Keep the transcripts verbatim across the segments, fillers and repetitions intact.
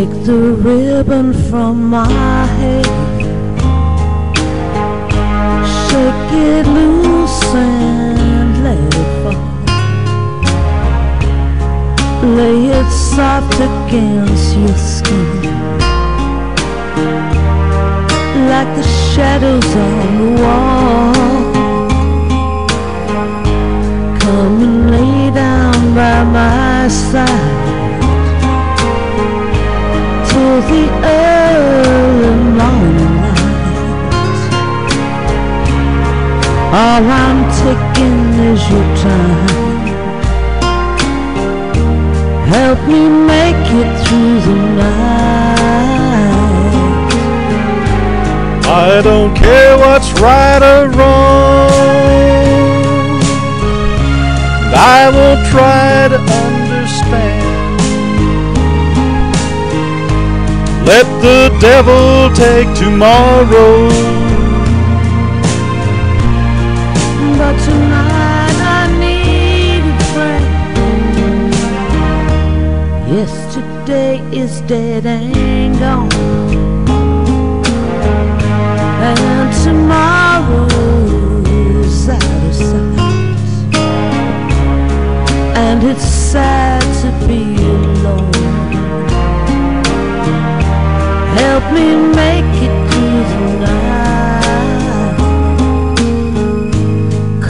Take the ribbon from my head, shake it loose and let it fall. Lay it soft against your skin, like the shadows on the wall. Come and lay down by my side till the early morning light. All I'm taking is your time. Help me make it through the night. I don't care what's right or wrong, I will try to understand. Let the devil take tomorrow, but tonight I need a friend. Yesterday is dead and gone, and tomorrow is out of sight, and it's sad to be alone. Help me make it through the night.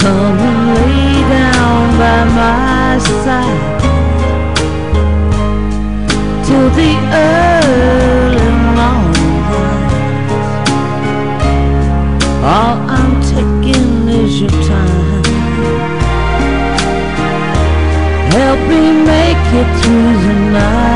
Come and lay down by my side till the early morning light. All I'm taking is your time. Help me make it through the night.